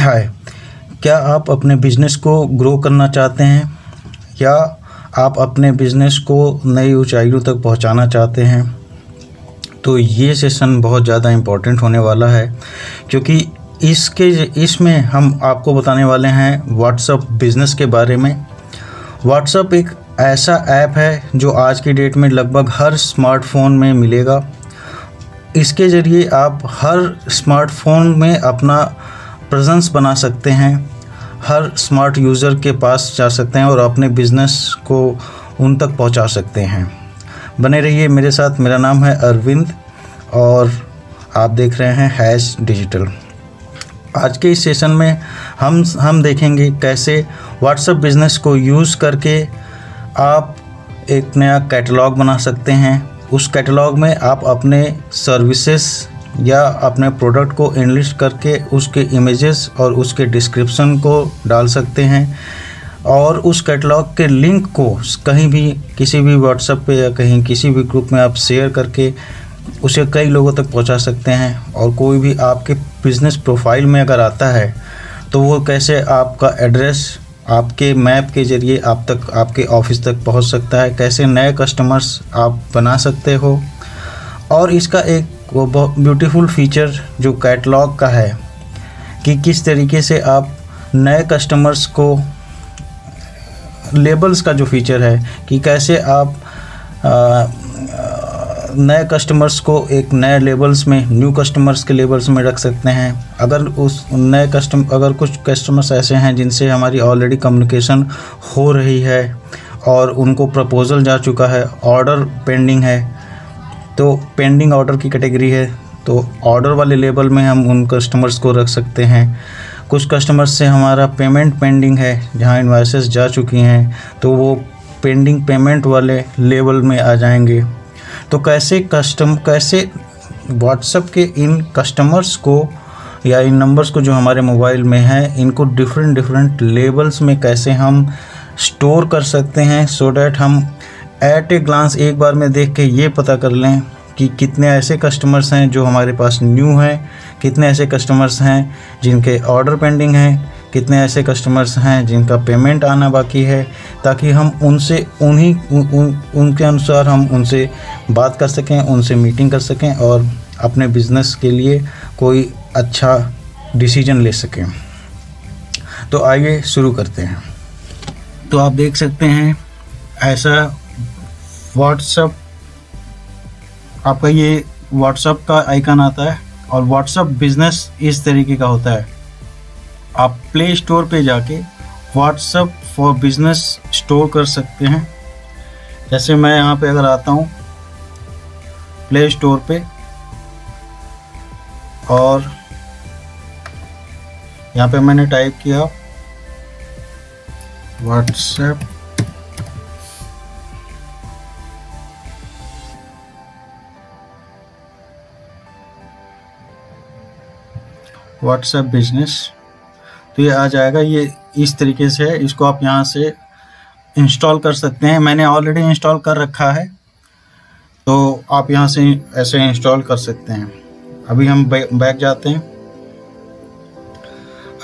हाय, क्या आप अपने बिजनेस को ग्रो करना चाहते हैं या आप अपने बिजनेस को नई ऊंचाइयों तक पहुंचाना चाहते हैं? तो ये सेशन बहुत ज़्यादा इम्पोर्टेंट होने वाला है, क्योंकि इसमें हम आपको बताने वाले हैं WhatsApp बिज़नेस के बारे में। WhatsApp एक ऐसा ऐप है जो आज की डेट में लगभग हर स्मार्टफोन में मिलेगा। इसके ज़रिए आप हर स्मार्टफोन में अपना प्रेजेंस बना सकते हैं, हर स्मार्ट यूज़र के पास जा सकते हैं और अपने बिजनेस को उन तक पहुंचा सकते हैं। बने रहिए मेरे साथ। मेरा नाम है अरविंद और आप देख रहे हैं हैश डिजिटल। आज के इस सेशन में हम देखेंगे कैसे WhatsApp बिज़नेस को यूज़ करके आप एक नया कैटलॉग बना सकते हैं। उस कैटलॉग में आप अपने सर्विसेज या अपने प्रोडक्ट को एनलिस्ट करके उसके इमेजेस और उसके डिस्क्रिप्शन को डाल सकते हैं, और उस कैटलॉग के लिंक को कहीं भी, किसी भी व्हाट्सएप पे या कहीं किसी भी ग्रुप में आप शेयर करके उसे कई लोगों तक पहुंचा सकते हैं। और कोई भी आपके बिज़नेस प्रोफाइल में अगर आता है तो वो कैसे आपका एड्रेस आपके मैप के ज़रिए आप तक, आपके ऑफिस तक पहुंच सकता है, कैसे नए कस्टमर्स आप बना सकते हो। और इसका एक वो बहुत ब्यूटीफुल फीचर जो कैटलॉग का है कि किस तरीके से आप नए कस्टमर्स को, लेबल्स का जो फीचर है कि कैसे आप नए कस्टमर्स को एक नए लेबल्स में, न्यू कस्टमर्स के लेबल्स में रख सकते हैं। अगर उस नए अगर कुछ कस्टमर्स ऐसे हैं जिनसे हमारी ऑलरेडी कम्युनिकेशन हो रही है और उनको प्रपोज़ल जा चुका है, ऑर्डर पेंडिंग है, तो पेंडिंग ऑर्डर की कैटेगरी है, तो ऑर्डर वाले लेबल में हम उन कस्टमर्स को रख सकते हैं। कुछ कस्टमर्स से हमारा पेमेंट पेंडिंग है, जहां इनवॉइसेस जा चुकी हैं, तो वो पेंडिंग पेमेंट वाले लेबल में आ जाएंगे। तो कैसे WhatsApp के इन कस्टमर्स को या इन नंबर्स को जो हमारे मोबाइल में हैं, इनको डिफरेंट लेबल्स में कैसे हम स्टोर कर सकते हैं, सो डैट हम एट ए ग्लांस एक बार में देख के ये पता कर लें कि कितने ऐसे कस्टमर्स हैं जो हमारे पास न्यू हैं, कितने ऐसे कस्टमर्स हैं जिनके ऑर्डर पेंडिंग हैं, कितने ऐसे कस्टमर्स हैं जिनका पेमेंट आना बाकी है, ताकि हम उनसे उनके अनुसार हम उनसे बात कर सकें, उनसे मीटिंग कर सकें और अपने बिज़नेस के लिए कोई अच्छा डिसीजन ले सकें। तो आइए शुरू करते हैं। तो आप देख सकते हैं ऐसा WhatsApp, आपका ये WhatsApp का आइकन आता है और WhatsApp बिज़नेस इस तरीके का होता है। आप प्ले स्टोर पे जाके WhatsApp फॉर बिज़नेस स्टोर कर सकते हैं। जैसे मैं यहाँ पे अगर आता हूँ प्ले स्टोर पे, और यहाँ पे मैंने टाइप किया WhatsApp, WhatsApp बिज़नेस, तो ये आ जाएगा। ये इस तरीके से है, इसको आप यहाँ से इंस्टॉल कर सकते हैं। मैंने ऑलरेडी इंस्टॉल कर रखा है, तो आप यहाँ से ऐसे इंस्टॉल कर सकते हैं। अभी हम बैक जाते हैं।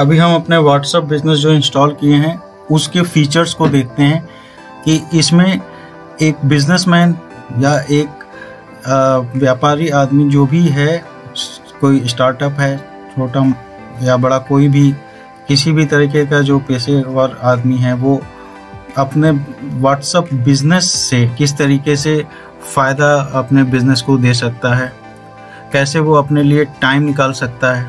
अभी हम अपने WhatsApp बिज़नेस जो इंस्टॉल किए हैं उसके फीचर्स को देखते हैं कि इसमें एक बिजनेसमैन या एक व्यापारी आदमी जो भी है, कोई स्टार्टअप है, छोटा या बड़ा, कोई भी किसी भी तरीके का जो पेशेवर आदमी है, वो अपने WhatsApp बिज़नेस से किस तरीके से फ़ायदा अपने बिज़नेस को दे सकता है, कैसे वो अपने लिए टाइम निकाल सकता है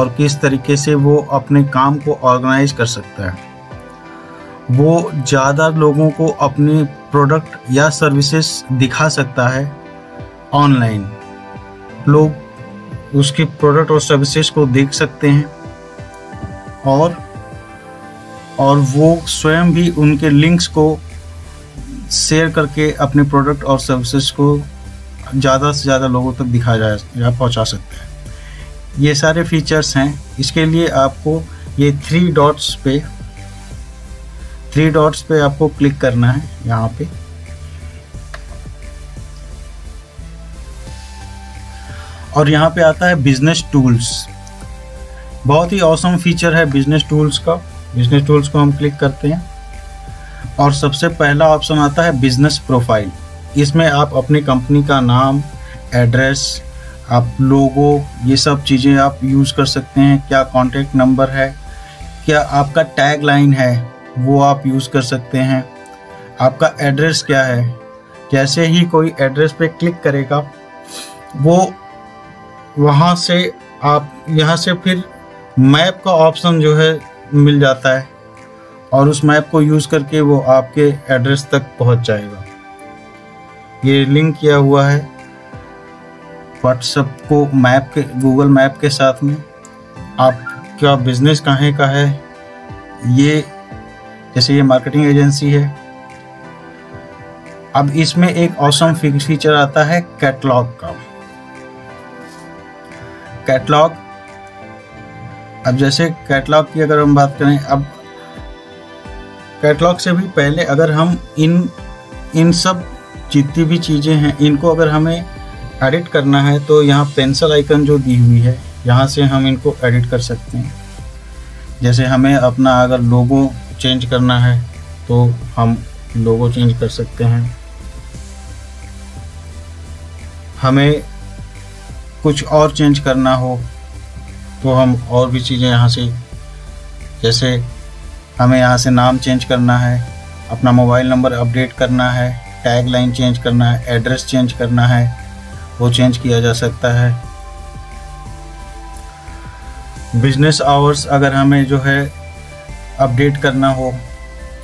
और किस तरीके से वो अपने काम को ऑर्गेनाइज कर सकता है, वो ज़्यादा लोगों को अपने प्रोडक्ट या सर्विसेज दिखा सकता है ऑनलाइन। लोग उसके प्रोडक्ट और सर्विसेज को देख सकते हैं और वो स्वयं भी उनके लिंक्स को शेयर करके अपने प्रोडक्ट और सर्विसेज को ज़्यादा से ज़्यादा लोगों तक पहुंचा सकते हैं। ये सारे फीचर्स हैं। इसके लिए आपको ये थ्री डॉट्स पे आपको क्लिक करना है। यहाँ पे और यहाँ पे आता है बिजनेस टूल्स। बहुत ही ऑसम फीचर है बिजनेस टूल्स का। बिजनेस टूल्स को हम क्लिक करते हैं और सबसे पहला ऑप्शन आता है बिजनेस प्रोफाइल। इसमें आप अपनी कंपनी का नाम, एड्रेस, आप लोगो, ये सब चीज़ें आप यूज़ कर सकते हैं। क्या कॉन्टैक्ट नंबर है, क्या आपका टैग लाइन है, वो आप यूज़ कर सकते हैं। आपका एड्रेस क्या है, जैसे ही कोई एड्रेस पे क्लिक करेगा वो वहाँ से आप यहाँ से फिर मैप का ऑप्शन जो है मिल जाता है और उस मैप को यूज़ करके वो आपके एड्रेस तक पहुँच जाएगा। ये लिंक किया हुआ है व्हाट्सएप को मैप के, गूगल मैप के साथ में। आपका बिजनेस कहाँ का है, ये जैसे ये मार्केटिंग एजेंसी है। अब इसमें एक ऑसम फीचर आता है कैटलॉग का। कैटलॉग, अब जैसे कैटलॉग की अगर हम बात करें, अब कैटलॉग से भी पहले अगर हम इन सब जितनी भी चीज़ें हैं इनको अगर हमें एडिट करना है तो यहाँ पेंसिल आइकन जो दी हुई है यहाँ से हम इनको एडिट कर सकते हैं। जैसे हमें अपना अगर लोगो चेंज करना है तो हम लोगो चेंज कर सकते हैं। हमें कुछ और चेंज करना हो तो हम और भी चीज़ें यहाँ से, जैसे हमें यहाँ से नाम चेंज करना है, अपना मोबाइल नंबर अपडेट करना है, टैग लाइन चेंज करना है, एड्रेस चेंज करना है, वो चेंज किया जा सकता है। बिजनेस आवर्स अगर हमें जो है अपडेट करना हो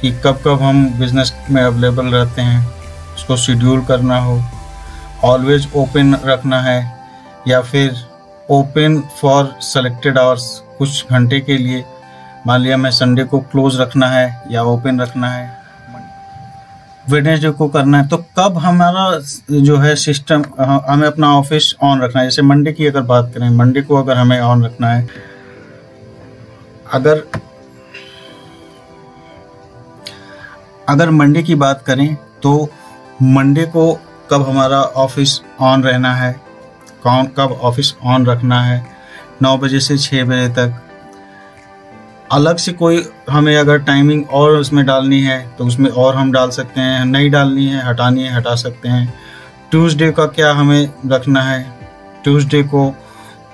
कि कब कब हम बिजनेस में अवेलेबल रहते हैं, उसको शेड्यूल करना हो, ऑलवेज ओपन रखना है या फिर ओपन फॉर सेलेक्टेड आवर्स, कुछ घंटे के लिए। मान लिया हमें संडे को क्लोज रखना है या ओपन रखना है, वेडनेसडे को करना है, तो कब हमारा जो है सिस्टम, हमें अपना ऑफिस ऑन रखना है। जैसे मंडे की अगर बात करें, मंडे को अगर हमें ऑन रखना है, अगर मंडे की बात करें तो मंडे को कब हमारा ऑफिस ऑन रहना है, कौन कब ऑफिस ऑन रखना है, 9 बजे से 6 बजे तक। अलग से कोई हमें अगर टाइमिंग और उसमें डालनी है तो उसमें और हम डाल सकते हैं, नहीं डालनी है, हटानी है, हटा सकते हैं। ट्यूसडे का क्या हमें रखना है, ट्यूसडे को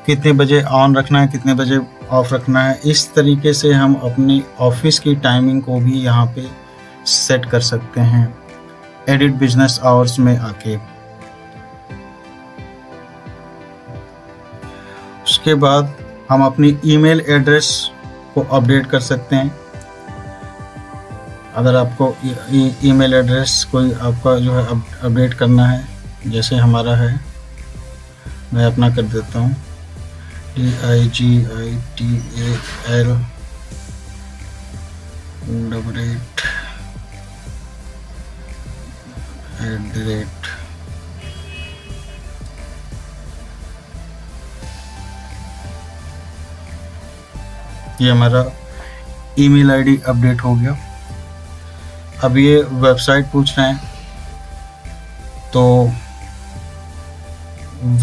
कितने बजे ऑन रखना है, कितने बजे ऑफ रखना है। इस तरीके से हम अपने ऑफिस की टाइमिंग को भी यहाँ पे सेट कर सकते हैं एडिट बिजनेस आवर्स में आके। उसके बाद हम अपनी ईमेल एड्रेस को अपडेट कर सकते हैं। अगर आपको ईमेल एड्रेस कोई आपका जो है अपडेट करना है, जैसे हमारा है, मैं अपना कर देता हूँ digital@8 ये हमारा ईमेल आईडी अपडेट हो गया। अब ये वेबसाइट पूछ रहे हैं तो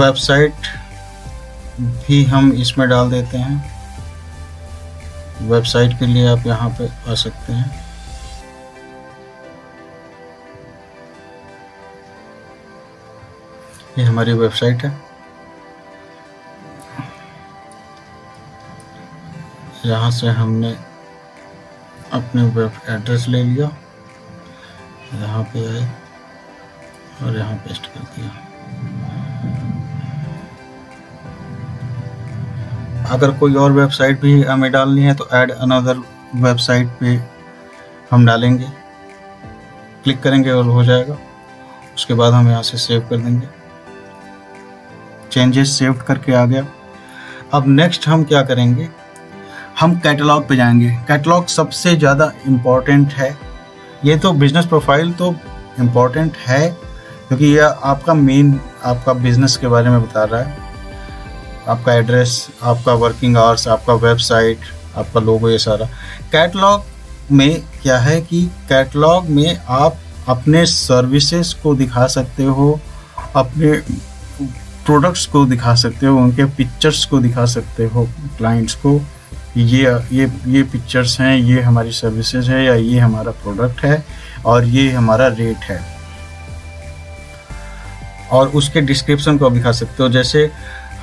वेबसाइट भी हम इसमें डाल देते हैं। वेबसाइट के लिए आप यहाँ पे आ सकते हैं। ये हमारी वेबसाइट है, यहाँ से हमने अपने वेब एड्रेस ले लिया, यहाँ पे आए और यहाँ पेस्ट कर दिया। अगर कोई और वेबसाइट भी हमें डालनी है तो ऐड अनदर वेबसाइट पे हम डालेंगे, क्लिक करेंगे और हो जाएगा। उसके बाद हम यहाँ से सेव कर देंगे। चेंजेस सेव करके आ गया। अब नेक्स्ट हम क्या करेंगे, हम कैटलॉग पे जाएंगे। कैटलॉग सबसे ज़्यादा इम्पॉर्टेंट है। ये तो बिज़नेस प्रोफाइल तो इम्पॉर्टेंट है क्योंकि ये आपका मेन, आपका बिज़नेस के बारे में बता रहा है, आपका एड्रेस, आपका वर्किंग आवर्स, आपका वेबसाइट, आपका लोगो, ये सारा। कैटलॉग में क्या है कि कैटलॉग में आप अपने सर्विसेज को दिखा सकते हो, अपने प्रोडक्ट्स को दिखा सकते हो, उनके पिक्चर्स को दिखा सकते हो क्लाइंट्स को। ये पिक्चर्स हैं, ये हमारी सर्विसेज है या ये हमारा प्रोडक्ट है और ये हमारा रेट है। और उसके डिस्क्रिप्शन को आप दिखा सकते हो, जैसे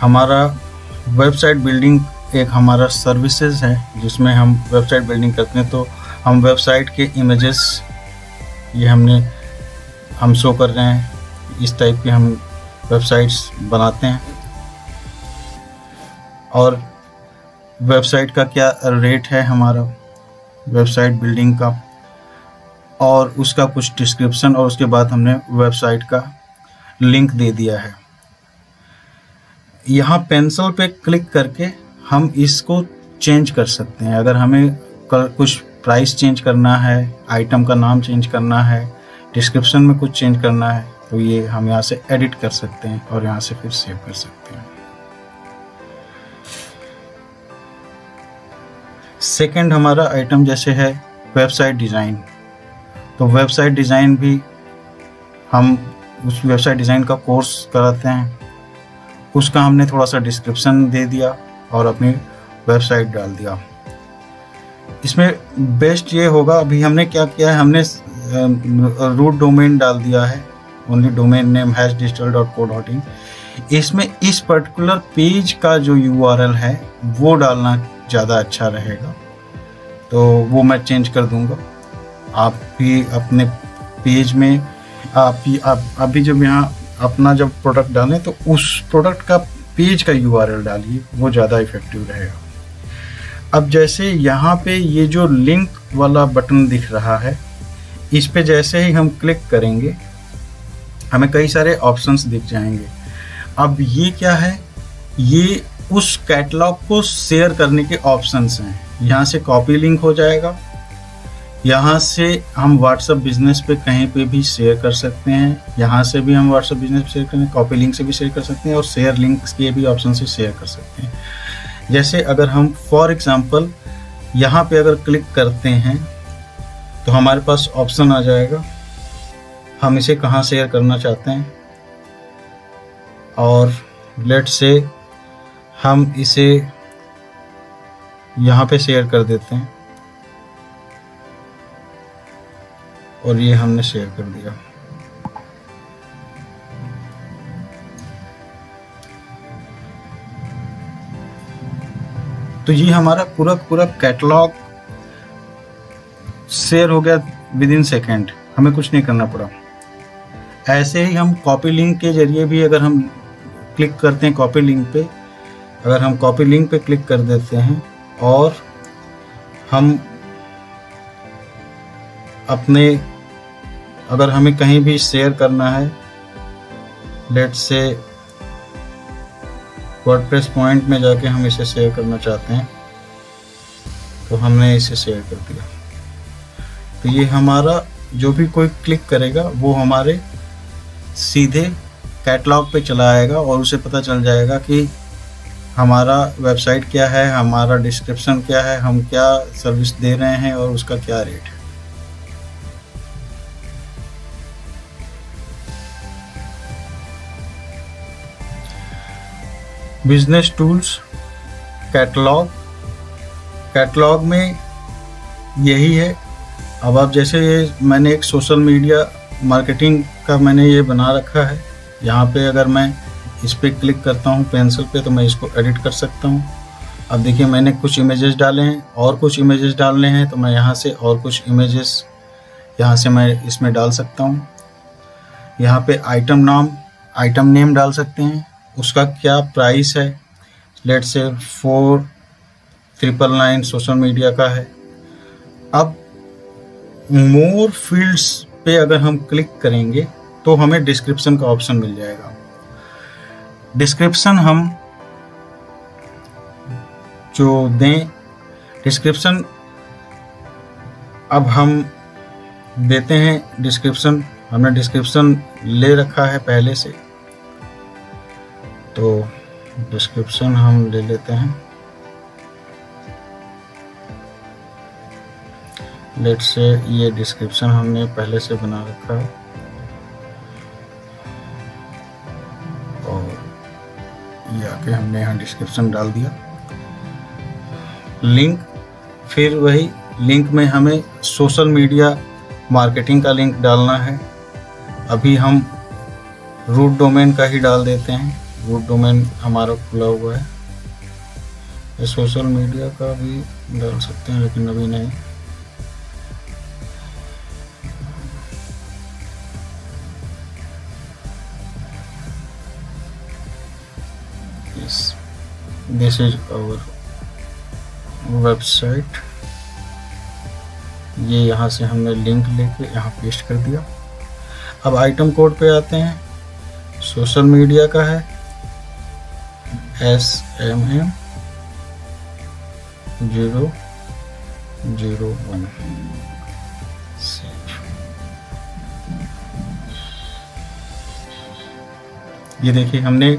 हमारा वेबसाइट बिल्डिंग एक हमारा सर्विसेज है जिसमें हम वेबसाइट बिल्डिंग करते हैं, तो हम वेबसाइट के इमेजेस ये हम शो कर रहे हैं, इस टाइप के हम वेबसाइट्स बनाते हैं। और वेबसाइट का क्या रेट है हमारा वेबसाइट बिल्डिंग का, और उसका कुछ डिस्क्रिप्शन, और उसके बाद हमने वेबसाइट का लिंक दे दिया है। यहाँ पेंसिल पे क्लिक करके हम इसको चेंज कर सकते हैं। अगर हमें कुछ प्राइस चेंज करना है, आइटम का नाम चेंज करना है, डिस्क्रिप्शन में कुछ चेंज करना है, तो ये हम यहाँ से एडिट कर सकते हैं और यहाँ से फिर सेव कर सकते हैं। सेकंड हमारा आइटम जैसे है वेबसाइट डिज़ाइन, तो वेबसाइट डिज़ाइन भी हम उस वेबसाइट डिज़ाइन का कोर्स कराते हैं, उसका हमने थोड़ा सा डिस्क्रिप्शन दे दिया और अपनी वेबसाइट डाल दिया। इसमें बेस्ट ये होगा, अभी हमने क्या किया है, हमने रूट डोमेन डाल दिया है, ओनली डोमेन नेम hashdigital.co.in। इसमें इस पर्टिकुलर पेज का जो URL है वो डालना ज़्यादा अच्छा रहेगा, तो वो मैं चेंज कर दूंगा। आप भी अपने पेज में आप भी जब यहाँ अपना जब प्रोडक्ट डालें तो उस प्रोडक्ट का पेज का URL डालिए, वो ज़्यादा इफेक्टिव रहेगा। अब जैसे यहाँ पे ये जो लिंक वाला बटन दिख रहा है, इस पे जैसे ही हम क्लिक करेंगे हमें कई सारे ऑप्शंस दिख जाएंगे। अब ये क्या है, ये उस कैटलॉग को शेयर करने के ऑप्शंस हैं। यहाँ से कॉपी लिंक हो जाएगा, यहाँ से हम WhatsApp बिजनेस पे कहीं पे भी शेयर कर सकते हैं, यहाँ से भी हम WhatsApp बिजनेस पे शेयर करें, कॉपी लिंक से भी शेयर कर सकते हैं और शेयर लिंक्स के भी ऑप्शन से शेयर कर सकते हैं। जैसे अगर हम फॉर एग्जांपल यहाँ पे अगर क्लिक करते हैं तो हमारे पास ऑप्शन आ जाएगा, हम इसे कहाँ शेयर करना चाहते हैं, और लेट्स से हम इसे यहाँ पे शेयर कर देते हैं, और ये हमने शेयर कर दिया। तो ये हमारा पूरा कैटलॉग शेयर हो गया विद इन सेकेंड, हमें कुछ नहीं करना पड़ा। ऐसे ही हम कॉपी लिंक के जरिए भी अगर हम क्लिक करते हैं कॉपी लिंक पे, अगर हम कॉपी लिंक पे क्लिक कर देते हैं और हम अपने अगर हमें कहीं भी शेयर करना है, लेट्स से वर्डप्रेस पॉइंट में जाके हम इसे शेयर करना चाहते हैं, तो हमने इसे शेयर कर दिया। तो ये हमारा जो भी कोई क्लिक करेगा वो हमारे सीधे कैटलॉग पे चला आएगा और उसे पता चल जाएगा कि हमारा वेबसाइट क्या है, हमारा डिस्क्रिप्शन क्या है, हम क्या सर्विस दे रहे हैं और उसका क्या रेट है। बिजनेस टूल्स, कैटलॉग, कैटलॉग में यही है। अब आप जैसे मैंने एक सोशल मीडिया मार्केटिंग का मैंने ये बना रखा है, यहाँ पे अगर मैं इस पर क्लिक करता हूँ पेंसिल पे तो मैं इसको एडिट कर सकता हूँ। अब देखिए मैंने कुछ इमेजेस डाले हैं और कुछ इमेजेस डालने हैं, तो मैं यहाँ से और कुछ इमेजेस यहाँ से मैं इसमें डाल सकता हूँ। यहाँ पे आइटम नेम डाल सकते हैं, उसका क्या प्राइस है, लेट्स से 4999 सोशल मीडिया का है। अब मोर फील्ड्स पे अगर हम क्लिक करेंगे तो हमें डिस्क्रिप्शन का ऑप्शन मिल जाएगा। डिस्क्रिप्शन हम जो दें, डिस्क्रिप्शन अब हम देते हैं, डिस्क्रिप्शन हमने डिस्क्रिप्शन ले रखा है पहले से, तो डिस्क्रिप्शन हम ले लेते हैं। लेट्स से ये डिस्क्रिप्शन हमने पहले से बना रखा है और ये आके हमने यहाँ डिस्क्रिप्शन डाल दिया। लिंक, फिर वही लिंक में हमें सोशल मीडिया मार्केटिंग का लिंक डालना है। अभी हम रूट डोमेन का ही डाल देते हैं, रूट डोमेन हमारा खुला हुआ है। सोशल मीडिया का भी डाल सकते हैं लेकिन अभी नहीं। This is our website। ये यहाँ से हमने लिंक लेके यहाँ पेस्ट कर दिया। अब आइटम कोड पे आते हैं। सोशल मीडिया का है SM 001। ये देखिए हमने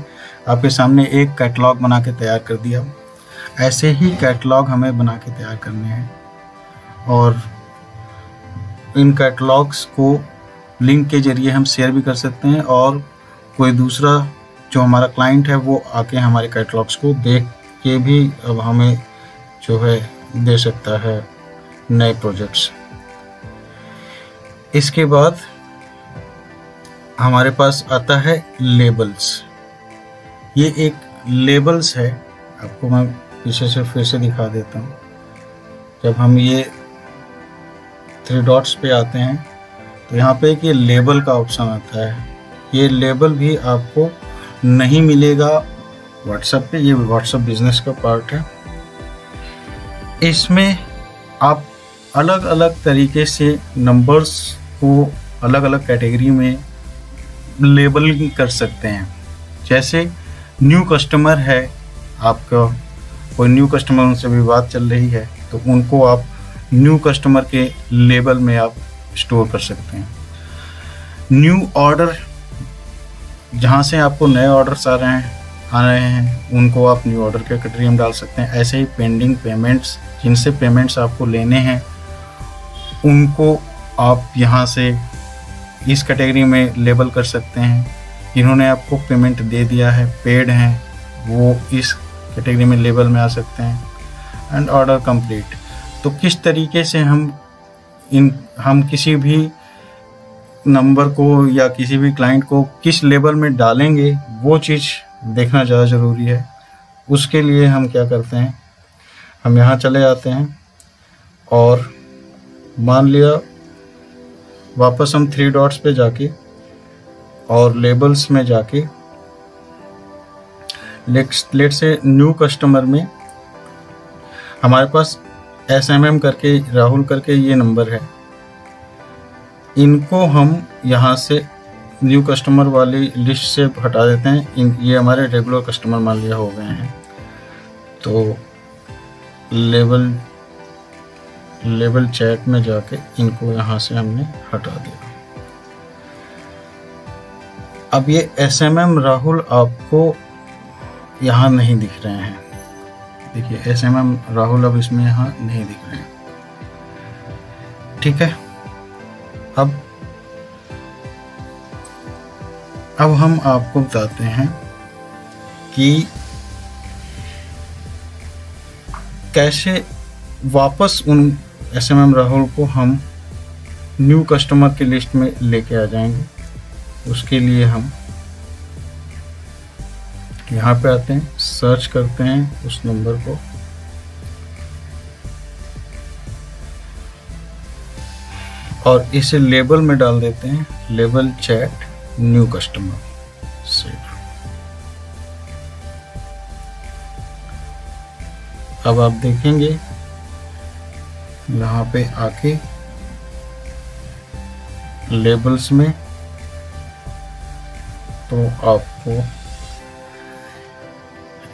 आपके सामने एक कैटलॉग बना के तैयार कर दिया। ऐसे ही कैटलॉग हमें बना के तैयार करने हैं और इन कैटलॉग्स को लिंक के ज़रिए हम शेयर भी कर सकते हैं और कोई दूसरा जो हमारा क्लाइंट है वो आके हमारे कैटलॉग्स को देख के भी अब हमें जो है दे सकता है नए प्रोजेक्ट्स। इसके बाद हमारे पास आता है लेबल्स। ये एक लेबल्स है, आपको मैं पीछे से फिर से दिखा देता हूँ। जब हम ये 3 डॉट्स पे आते हैं तो यहाँ पे एक ये लेबल का ऑप्शन आता है। ये लेबल भी आपको नहीं मिलेगा व्हाट्सएप पे, ये व्हाट्सएप बिजनेस का पार्ट है। इसमें आप अलग अलग तरीके से नंबर्स को अलग अलग कैटेगरी में लेबल कर सकते हैं। जैसे न्यू कस्टमर है आपका, कोई न्यू कस्टमर, उनसे भी बात चल रही है तो उनको आप न्यू कस्टमर के लेबल में आप स्टोर कर सकते हैं। न्यू ऑर्डर, जहाँ से आपको नए ऑर्डर्स आ रहे हैं उनको आप न्यू ऑर्डर के कैटेगरी में डाल सकते हैं। ऐसे ही पेंडिंग पेमेंट्स, जिनसे पेमेंट्स आपको लेने हैं उनको आप यहाँ से इस कैटेगरी में लेबल कर सकते हैं। इन्होंने आपको पेमेंट दे दिया है, पेड हैं, वो इस कैटेगरी में लेबल में आ सकते हैं। And order complete. तो किस तरीके से हम किसी भी नंबर को या किसी भी क्लाइंट को किस लेबल में डालेंगे वो चीज़ देखना ज़्यादा ज़रूरी है। उसके लिए हम क्या करते हैं, हम यहाँ चले जाते हैं और मान लिया वापस हम 3 डॉट्स पे जाके और लेबल्स में जाके लेट से न्यू कस्टमर में हमारे पास SMM करके, राहुल करके ये नंबर है। इनको हम यहाँ से न्यू कस्टमर वाली लिस्ट से हटा देते हैं। ये हमारे रेगुलर कस्टमर मान लिया हो गए हैं। तो लेबल चैट में जाके इनको यहाँ से हमने हटा दिया। अब ये SMM राहुल आपको यहाँ नहीं दिख रहे हैं। देखिए SMM राहुल अब इसमें यहाँ नहीं दिख रहे हैं। ठीक है, अब हम आपको बताते हैं कि कैसे वापस उन SMM राहुल को हम न्यू कस्टमर की लिस्ट में लेके आ जाएंगे। उसके लिए हम यहाँ पे आते हैं, सर्च करते हैं उस नंबर को। और इसे लेबल में डाल देते हैं, label chat new customer. Save. अब आप देखेंगे यहाँ पे आके लेबल्स में तो आपको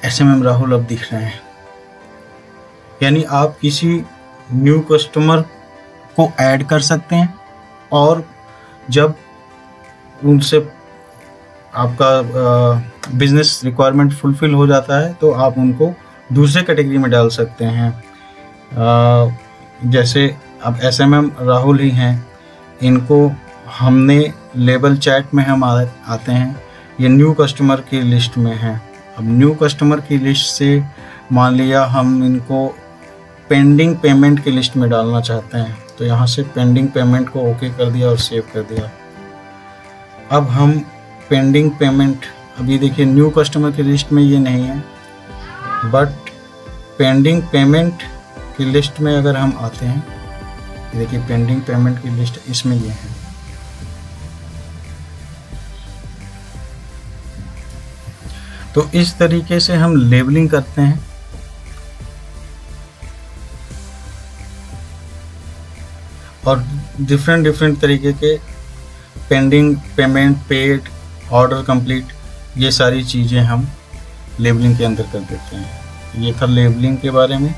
SMM राहुल अब दिख रहे हैं। यानी आप किसी न्यू कस्टमर को ऐड कर सकते हैं और जब उनसे आपका बिजनेस रिक्वायरमेंट फुलफिल हो जाता है तो आप उनको दूसरे कैटेगरी में डाल सकते हैं। जैसे अब SMM राहुल ही हैं, इनको हमने लेबल चैट में हम आते हैं, ये न्यू कस्टमर की लिस्ट में है। अब न्यू कस्टमर की लिस्ट से मान लिया हम इनको पेंडिंग पेमेंट की लिस्ट में डालना चाहते हैं, तो यहाँ से पेंडिंग पेमेंट को ओके कर दिया और सेव कर दिया। अब हम पेंडिंग पेमेंट, अभी देखिए न्यू कस्टमर की लिस्ट में ये नहीं है, बट पेंडिंग पेमेंट की लिस्ट में अगर हम आते हैं, देखिए पेंडिंग पेमेंट की लिस्ट इसमें ये है। तो इस तरीके से हम लेबलिंग करते हैं। और डिफरेंट डिफरेंट तरीके के pending payment, paid, order complete, ये सारी चीज़ें हम लेबलिंग के अंदर कर देते हैं। ये था लेबलिंग के बारे में।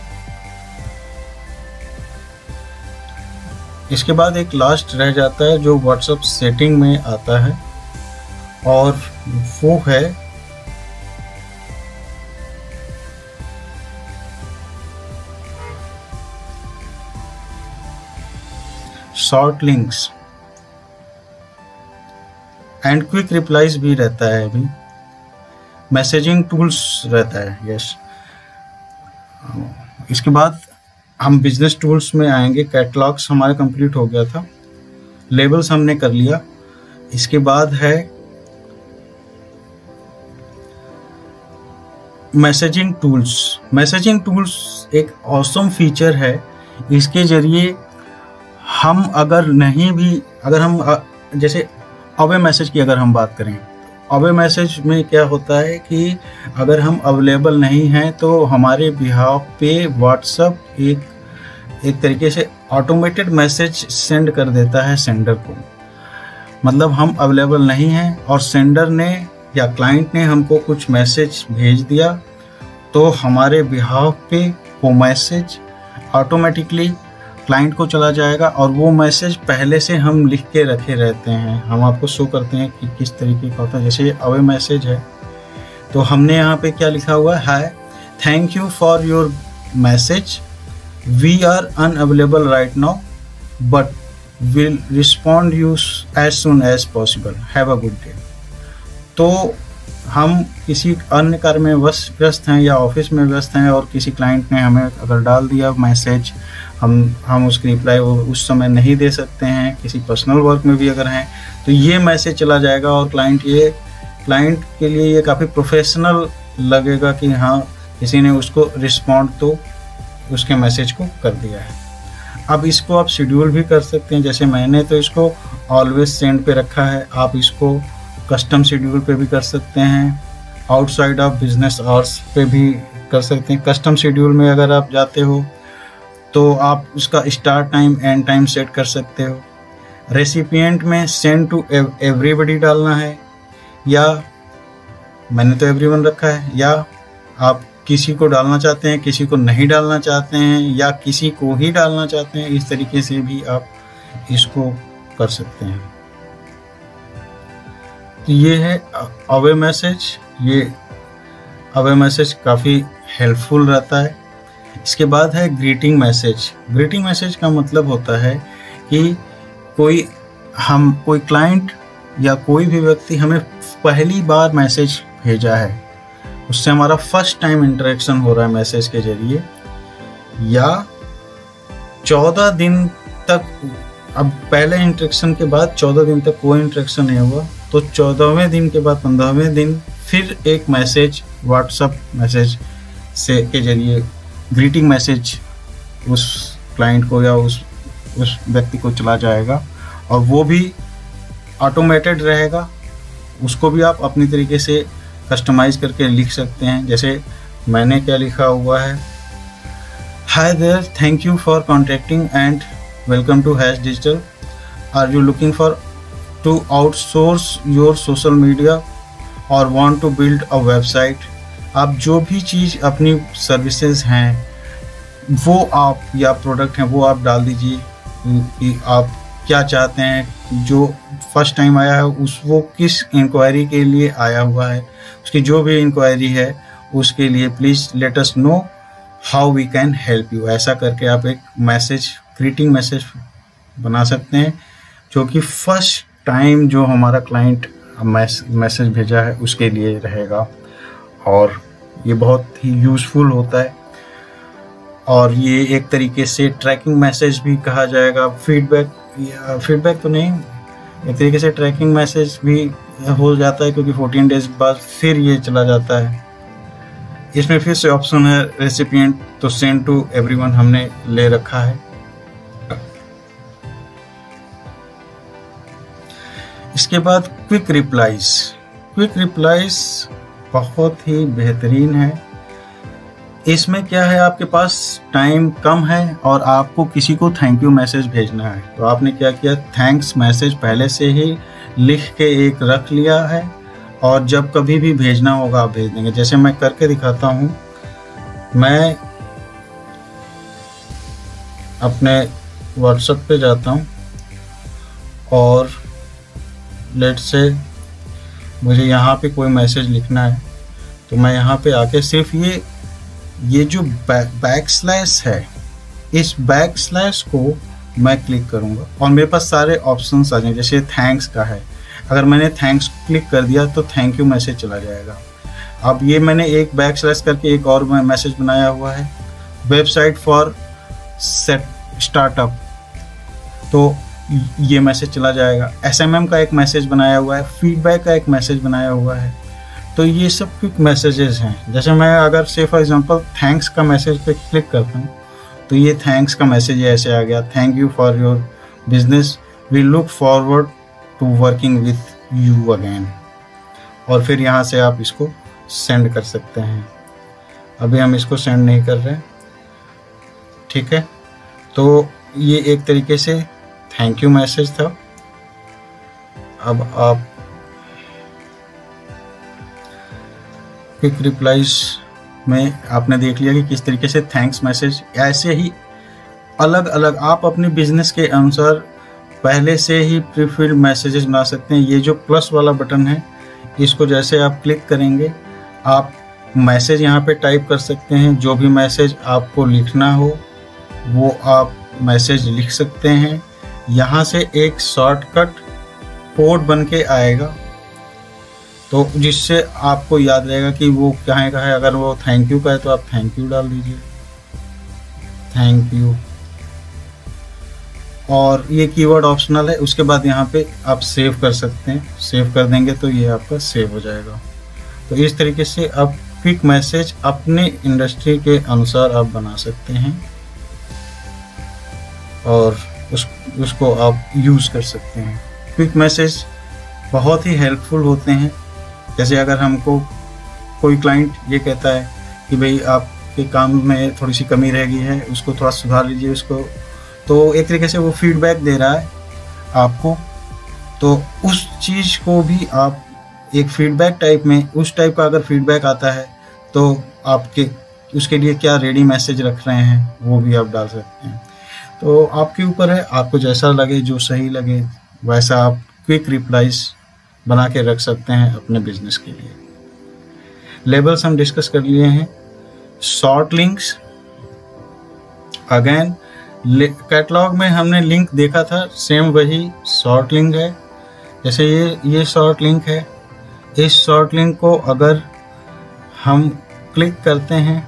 इसके बाद एक लास्ट रह जाता है जो WhatsApp सेटिंग में आता है, और वो है short links and quick replies भी रहता है, अभी मैसेजिंग टूल्स रहता है। यस, इसके बाद हम बिजनेस टूल्स में आएंगे। कैटलॉग्स हमारा कंप्लीट हो गया था, लेबल्स हमने कर लिया। इसके बाद है मैसेजिंग टूल्स। मैसेजिंग टूल्स एक ऑसम फीचर है। इसके जरिए हम अगर नहीं भी, अगर हम जैसे अवे मैसेज की अगर हम बात करें, अवे मैसेज में क्या होता है कि अगर हम अवेलेबल नहीं हैं तो हमारे बिहाव पे व्हाट्सएप एक तरीके से ऑटोमेटेड मैसेज सेंड कर देता है सेंडर को। मतलब हम अवेलेबल नहीं हैं और सेंडर ने या क्लाइंट ने हमको कुछ मैसेज भेज दिया, तो हमारे बिहाव पे वो मैसेज ऑटोमेटिकली क्लाइंट को चला जाएगा। और वो मैसेज पहले से हम लिख के रखे रहते हैं, हम आपको शो करते हैं कि किस तरीके का होता है। जैसे अवे मैसेज है तो हमने यहाँ पे क्या लिखा हुआ है, hi, thank you for your message, we are unavailable right now but will respond you as soon as possible, have a good day. तो हम किसी अन्य कार्य में व्यस्त हैं या ऑफिस में व्यस्त हैं और किसी क्लाइंट ने हमें अगर डाल दिया मैसेज, हम उसकी रिप्लाई उस समय नहीं दे सकते हैं। किसी पर्सनल वर्क में भी अगर हैं तो ये मैसेज चला जाएगा और क्लाइंट के लिए ये काफ़ी प्रोफेशनल लगेगा कि हाँ, किसी ने उसको रिस्पॉन्ड तो उसके मैसेज को कर दिया है। अब इसको आप शेड्यूल भी कर सकते हैं, जैसे मैंने तो इसको ऑलवेज सेंड पे रखा है, आप इसको कस्टम शेड्यूल पे भी कर सकते हैं, आउटसाइड ऑफ बिजनेस आवर्स पे भी कर सकते हैं। कस्टम शेड्यूल में अगर आप जाते हो तो आप उसका start time, end time set कर सकते हो। रेसिपिएंट में सेंड टू एवरीबडी डालना है, या मैंने तो एवरीवन रखा है, या आप किसी को डालना चाहते हैं, किसी को नहीं डालना चाहते हैं, या किसी को ही डालना चाहते हैं, इस तरीके से भी आप इसको कर सकते हैं। तो ये है अवे मैसेज। ये अवे मैसेज काफ़ी हेल्पफुल रहता है। इसके बाद है ग्रीटिंग मैसेज। ग्रीटिंग मैसेज का मतलब होता है कि कोई क्लाइंट या कोई भी व्यक्ति हमें पहली बार मैसेज भेजा है, उससे हमारा फर्स्ट टाइम इंटरेक्शन हो रहा है मैसेज के जरिए, या 14 दिन तक, अब पहले इंटरेक्शन के बाद 14 दिन तक कोई इंटरेक्शन नहीं हुआ, तो 14वें दिन के बाद 15वें दिन फिर एक मैसेज व्हाट्सएप मैसेज से के जरिए ग्रीटिंग मैसेज उस क्लाइंट को या उस व्यक्ति को चला जाएगा, और वो भी ऑटोमेटेड रहेगा। उसको भी आप अपनी तरीके से कस्टमाइज करके लिख सकते हैं। जैसे मैंने क्या लिखा हुआ है, hi there, thank you for contacting and welcome to hash digital, are you looking for to outsource your social media or want to build a website. आप जो भी चीज़ अपनी सर्विसेज हैं वो आप, या प्रोडक्ट हैं वो आप डाल दीजिए कि आप क्या चाहते हैं। जो फर्स्ट टाइम आया है वो किस इंक्वायरी के लिए आया हुआ है, उसकी जो भी इंक्वायरी है उसके लिए please let us know how we can help you. ऐसा करके आप एक मैसेज, ग्रीटिंग मैसेज बना सकते हैं, जो कि फर्स्ट टाइम जो हमारा क्लाइंट मैसेज भेजा है उसके लिए रहेगा, और ये बहुत ही यूज़फुल होता है। और ये एक तरीके से ट्रैकिंग मैसेज भी कहा जाएगा, फीडबैक तो नहीं, एक तरीके से ट्रैकिंग मैसेज भी हो जाता है क्योंकि 14 डेज बाद फिर ये चला जाता है। इसमें फिर से ऑप्शन है रेसिपिएंट, तो सेंड टू एवरीवन हमने ले रखा है। इसके बाद क्विक रिप्लाइज बहुत ही बेहतरीन है। इसमें क्या है, आपके पास टाइम कम है और आपको किसी को थैंक यू मैसेज भेजना है, तो आपने क्या किया, थैंक्स मैसेज पहले से ही लिख के एक रख लिया है और जब कभी भी भेजना होगा आप भेज देंगे। जैसे मैं करके दिखाता हूँ, मैं अपने WhatsApp पे जाता हूँ और लेट्स से मुझे यहाँ पे कोई मैसेज लिखना है, तो मैं यहाँ पे आके सिर्फ ये जो बैक स्लैश है, इस बैक स्लैश को मैं क्लिक करूँगा और मेरे पास सारे ऑप्शंस आ जाएंगे। जैसे थैंक्स का है, अगर मैंने थैंक्स क्लिक कर दिया तो थैंक यू मैसेज चला जाएगा। अब ये मैंने एक बैक स्लैश करके एक और मैसेज बनाया हुआ है, वेबसाइट फॉर स्टार्टअप, तो ये मैसेज चला जाएगा। एसएमएम का एक मैसेज बनाया हुआ है, फीडबैक का एक मैसेज बनाया हुआ है, तो ये सब क्विक मैसेजेस हैं। जैसे मैं अगर से फॉर एग्जांपल थैंक्स का मैसेज पे क्लिक करता हूँ तो ये थैंक्स का मैसेज ऐसे आ गया, thank you for your business, we look forward to working with you again, और फिर यहाँ से आप इसको सेंड कर सकते हैं। अभी हम इसको सेंड नहीं कर रहे, ठीक है। तो ये एक तरीके से थैंक यू मैसेज था। अब आप क्विक रिप्लाइज में आपने देख लिया कि किस तरीके से थैंक्स मैसेज, ऐसे ही अलग अलग आप अपने बिजनेस के अनुसार पहले से ही प्रीफिल्ड मैसेजेस बना सकते हैं। ये जो प्लस वाला बटन है, इसको जैसे आप क्लिक करेंगे आप मैसेज यहाँ पे टाइप कर सकते हैं, जो भी मैसेज आपको लिखना हो वो आप मैसेज लिख सकते हैं। यहाँ से एक शॉर्टकट कोड बन के आएगा, तो जिससे आपको याद रहेगा कि वो कहाँ का है। अगर वो थैंक यू का है तो आप थैंक यू डाल दीजिए, थैंक यू, और ये कीवर्ड ऑप्शनल है। उसके बाद यहाँ पे आप सेव कर सकते हैं, सेव कर देंगे तो ये आपका सेव हो जाएगा। तो इस तरीके से आप क्विक मैसेज अपने इंडस्ट्री के अनुसार आप बना सकते हैं और उसको आप यूज़ कर सकते हैं। क्विक मैसेज बहुत ही हेल्पफुल होते हैं। जैसे अगर हमको कोई क्लाइंट ये कहता है कि भाई आपके काम में थोड़ी सी कमी रह गई है, उसको थोड़ा सुधार लीजिए उसको, तो एक तरीके से वो फीडबैक दे रहा है आपको, तो उस चीज़ को भी आप एक फीडबैक टाइप में, उस टाइप का अगर फीडबैक आता है तो आपके उसके लिए क्या रेडी मैसेज रख रहे हैं वो भी आप डाल सकते हैं। तो आपके ऊपर है, आपको जैसा लगे जो सही लगे वैसा आप क्विक रिप्लाइज बना के रख सकते हैं अपने बिजनेस के लिए। लेबल्स हम डिस्कस कर लिए हैं, शॉर्ट लिंक्स अगेन, कैटलॉग में हमने लिंक देखा था, सेम वही शॉर्ट लिंक है। जैसे ये शॉर्ट लिंक है, इस शॉर्ट लिंक को अगर हम क्लिक करते हैं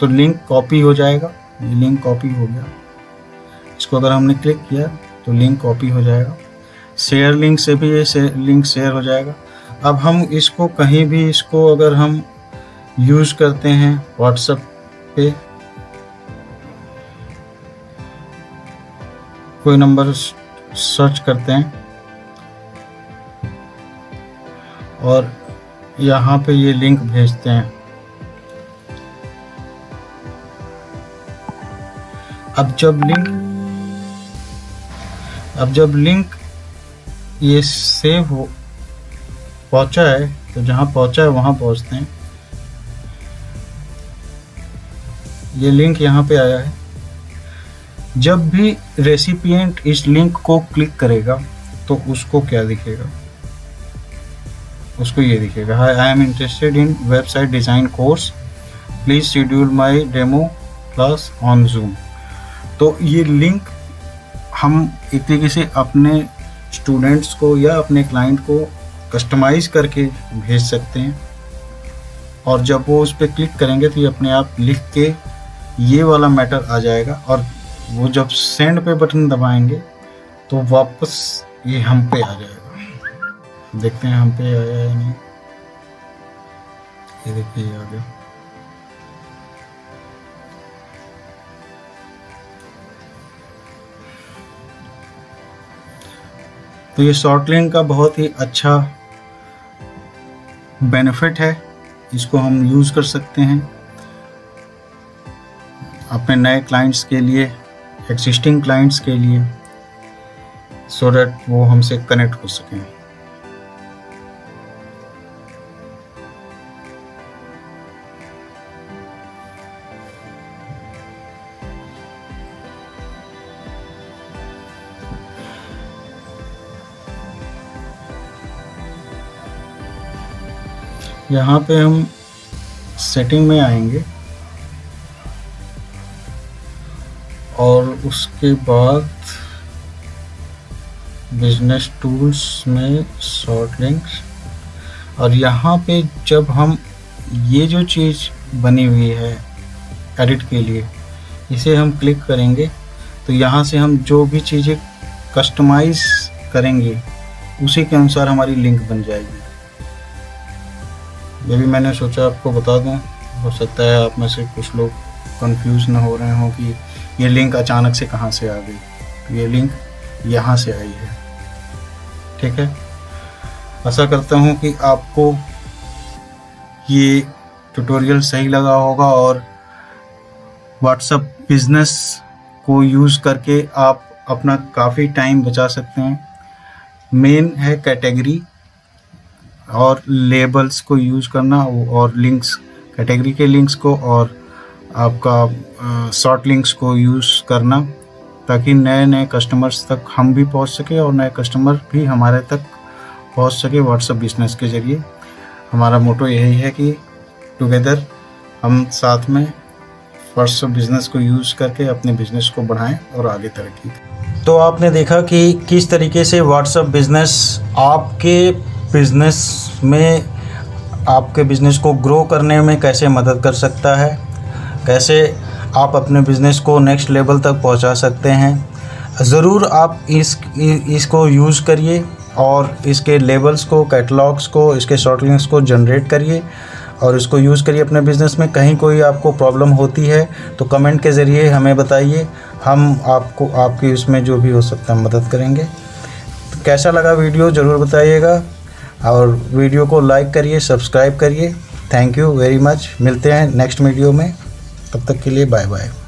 तो लिंक कॉपी हो जाएगा, ये लिंक कॉपी हो गया, इसको अगर हमने क्लिक किया तो लिंक कॉपी हो जाएगा। शेयर लिंक से भी ये लिंक शेयर हो जाएगा। अब हम इसको कहीं भी, इसको अगर हम यूज़ करते हैं WhatsApp पे, कोई नंबर सर्च करते हैं और यहाँ पे ये लिंक भेजते हैं। अब जब लिंक ये सेव हो पहुँचा है तो जहाँ पहुँचा है वहाँ पहुँचते हैं। ये लिंक यहाँ पे आया है, जब भी रेसिपिएंट इस लिंक को क्लिक करेगा तो उसको क्या दिखेगा, उसको ये दिखेगा, hi I am interested in website design course, please schedule my demo class on Zoom. तो ये लिंक हम एक तरीके से अपने स्टूडेंट्स को या अपने क्लाइंट को कस्टमाइज़ करके भेज सकते हैं और जब वो उस पर क्लिक करेंगे तो ये अपने आप लिख के ये वाला मैटर आ जाएगा और वो जब सेंड पे बटन दबाएंगे तो वापस ये हम पे आ जाएगा। देखते हैं हम पे आया या नहीं। ये देखिए आ गया। तो ये शॉर्ट लिंक का बहुत ही अच्छा बेनिफिट है, इसको हम यूज़ कर सकते हैं अपने नए क्लाइंट्स के लिए, एक्सिस्टिंग क्लाइंट्स के लिए, सो दैट वो हमसे कनेक्ट हो सकें। यहाँ पे हम सेटिंग में आएंगे और उसके बाद बिजनेस टूल्स में शॉर्ट लिंक्स, और यहाँ पे जब हम ये जो चीज़ बनी हुई है एडिट के लिए इसे हम क्लिक करेंगे तो यहाँ से हम जो भी चीज़ें कस्टमाइज़ करेंगे उसी के अनुसार हमारी लिंक बन जाएगी। ये भी मैंने सोचा आपको बता दूं, हो सकता है आप में से कुछ लोग कंफ्यूज ना हो रहे हों कि ये लिंक अचानक से कहां से आ गई। ये लिंक यहां से आई है, ठीक है। आशा करता हूं कि आपको ये ट्यूटोरियल सही लगा होगा और WhatsApp बिज़नेस को यूज़ करके आप अपना काफ़ी टाइम बचा सकते हैं। मेन है कैटेगरी और लेबल्स को यूज़ करना और लिंक्स, कैटेगरी के लिंक्स को और आपका शॉर्ट लिंक्स को यूज़ करना, ताकि नए नए कस्टमर्स तक हम भी पहुंच सके और नए कस्टमर भी हमारे तक पहुंच सके WhatsApp बिज़नेस के ज़रिए। हमारा मोटो यही है कि टुगेदर हम साथ में WhatsApp बिज़नेस को यूज़ करके अपने बिज़नेस को बढ़ाएं और आगे तरक्की करें। तो आपने देखा कि किस तरीके से WhatsApp बिज़नेस आपके बिज़नेस में, आपके बिज़नेस को ग्रो करने में कैसे मदद कर सकता है, कैसे आप अपने बिज़नेस को नेक्स्ट लेवल तक पहुंचा सकते हैं। ज़रूर आप इसको यूज़ करिए और इसके लेबल्स को, कैटलॉग्स को, इसके शॉर्ट लिंक्स को जनरेट करिए और इसको यूज़ करिए अपने बिज़नेस में। कहीं कोई आपको प्रॉब्लम होती है तो कमेंट के ज़रिए हमें बताइए, हम आपको आपकी उसमें जो भी हो सकता है मदद करेंगे। तो कैसा लगा वीडियो ज़रूर बताइएगा और वीडियो को लाइक करिए, सब्सक्राइब करिए। Thank you very much. मिलते हैं नेक्स्ट वीडियो में, तब तक के लिए बाय बाय।